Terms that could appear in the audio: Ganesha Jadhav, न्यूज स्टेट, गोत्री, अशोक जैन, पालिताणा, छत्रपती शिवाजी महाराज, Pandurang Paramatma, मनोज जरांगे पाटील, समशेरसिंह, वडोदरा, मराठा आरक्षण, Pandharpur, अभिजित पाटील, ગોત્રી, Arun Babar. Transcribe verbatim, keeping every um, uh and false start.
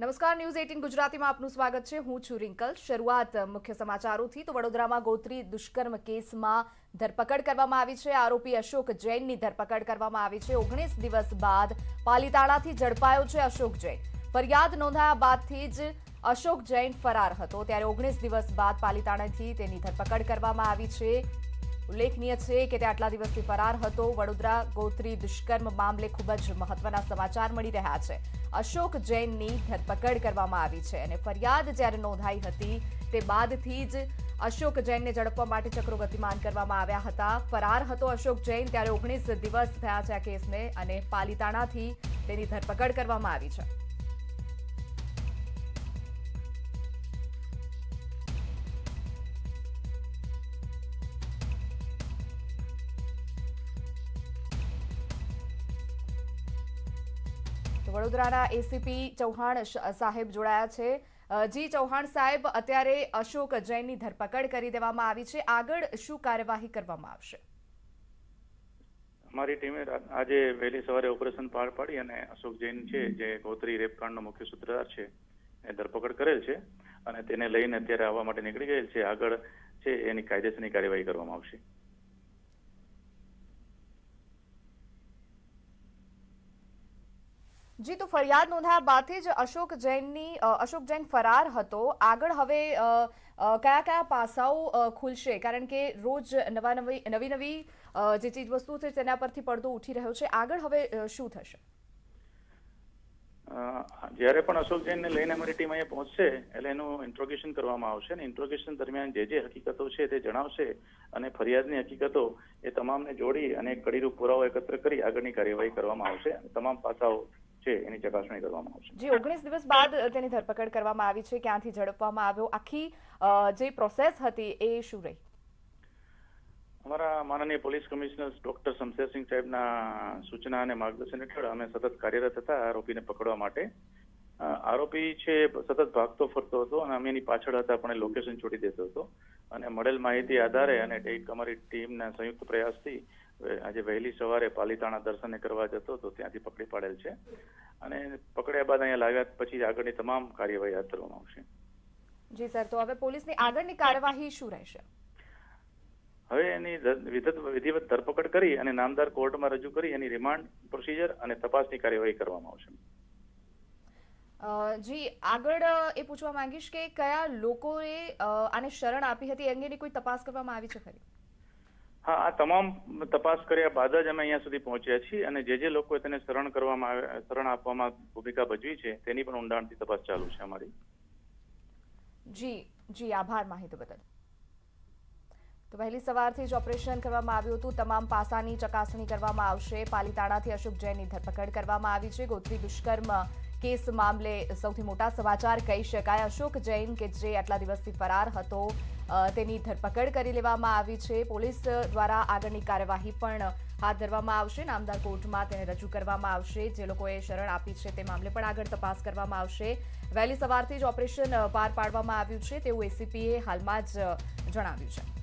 नमस्कार न्यूज अठाર गुजराती में आपनु स्वागत है। हूँ छू रिंकल। शुरुआत मुख्य समाचारों थी। तो वडोदरा में गोत्री दुष्कर्म केस में धरपकड़ करवामां आवी छे। आरोपी अशोक जैन की धरपकड़ करवामां आवी छे। ઓગણીસ दिवस बाद पालिताणा थी झड़पायो छे अशोक जैन। फरियाद नोंधाया बाद थी ज अशोक जैन फरार हतो, त्यारे ઓગણીસ दिवस बाद पालिताणा थी तेनी धरपकड़ करवामां आवी छे। उल्लेखनीय है कि आटला दिवसथी फरार हतो। वडोदरा गोत्री दुष्कर्म मामले खूब ज महत्वना समाचार मळी रह्या छे। अशोक जैननी धरपकड़ करवामां आवी छे अने फरियाद ज्यारे नोंधाई हती ते बादथी ज अशोक जैनने झड़पवा माटे चक्रो गतिमान करवामां आव्या हता। फरार हतो अशोक जैन त्यारे ઓગણીસ दिवस थया छे आ केसने अने पालिताणाथी तेनी धरपकड़ करवामां आवी छे। वडोदराना एसीपी चौहाण साहेब जोड़ाया छे। जी चौहाण साहेब, अत्यारे अशोक जैननी धरपकड़ करी देवामां आवी छे, आगळ शुं कार्यवाही करवामां आवशे? अमारी टीमे आजे वहेली सवारे ऑपरेशन पार पाड़ी अने अशोक जैन छे जे गोत्री रेपकांडनो मुख्य सूत्रधार छे ए धरपकड़ करेल छे अने तेने लईने अत्यारे आववा माटे नीकળી ગયેલ છે। આગળ છે એની કાયદેસરની કાર્યવાહી કરવામાં આવશે। जी तो फरियाद नोंधाया बाद ज अशोक जैननी अशोक जैन फरार हतो। आगळ हवे क्या क्या पासाओ खुलशे, कारण के रोज नवा नवी नवी नवी जे चीज वस्तु छे तेना परथी पड़दो उठी रह्यो छे। आगळ हवे शुं थशे? ज्यारे पण अशोक जैनने लईने अमारी टीम अहींया पहोंचशे एटले एनुं इंट्रोगेशन करवामां आवशे अने इंट्रोगेशन दरमियान जे जे हकीकतो छे ते जणावशे अने फरियादनी हकीकतो ए तमामने जोडी अने कड़ीरूप पुरावो एकत्र करी आगळनी कार्यवाही करवामां आवशे। तमाम पासाओ जी ઓગણીસ दिवस बाद तेनी धरपकड़ करवामां आवी छे। क्यांथी झड़पवामां आव्यो, आखी जे प्रोसेस हती ए शुं रही? अमारा माननीय पोलीस कमिश्नर डॉक्टर समशेरसिंह साहेबना सूचना अने मार्गदर्शन हेठळ अमे सतत कार्यरत हता आरोपीने पकड़वा माटे। आरोपी छे सतत भागतो फरतो हतो अने अमे एनी पाछळ हता पण लोकेशन छोडी देतो हतो अने मळेल माहिती आधारे अने एक अमारी टीमना संयुक्त प्रयासथी आज वहेली सवारे पालिताणा दर्शने करवा जतो तो त्यांथी पकड़ी पाडेल छे अने पकड़्या बाद अहींया लाव्या पछी आगळनी तमाम कार्यवाही हाथ धरवामां आवशे। जी सर, तो हवे पोलीसनी आगळनी कार्यवाही शुं रहेशे? हवे एनी विधिवत धरपकड़ करी अने नामदार कोर्टमां रजू करी एनी रिमांड प्रोसिजर अने तपासनी कार्यवाही करवामां आवशे। जी आगळ ए पूछवा मांगीश के कया लोकोए आने शरण आपी हती, अंगेनी कोई तपास करवामां आवी छे खरी? हाँ, आ तमाम तपास कर्या बाद ज अमे अहींया सुधी पहोंच्या छीए अने जे जे लोकोए तेने शरण करवामां आव्या शरण आपवामां भूमिका भजवी छे तेनी पण ઊંડાણથી તપાસ ચાલુ છે અમારી। જી જી આભાર માહિતી બદલ। तो वहेली सवारथी ज ऑपरेशन करवामां આવ્યું હતું। तमाम પાસાની ચકાસણી કરવામાં આવશે। પાલિતાણાથી अशोक જૈનની ધરપકડ કરવામાં આવી છે। ગોત્રી દુષ્કર્મ केस मामले સૌથી મોટો સમાચાર કહી શકાય। अशोक जैन के जे આટલા દિવસથી फरार हतो તેની ધરપકડ કરી લેવામાં આવી છે। પોલીસ દ્વારા આગળની કાર્યવાહી પણ હાથ ધરવામાં આવશે। નામદાર કોર્ટમાં તેને રજૂ કરવામાં આવશે। જે લોકોએ શરણ આપી છે તે મામલે પણ આગળ તપાસ કરવામાં આવશે। વહેલી સવારથી જ ઓપરેશન પાર પાડવામાં આવ્યું છે તેવું એસીપીએ હાલમાં જ જણાવ્યું છે।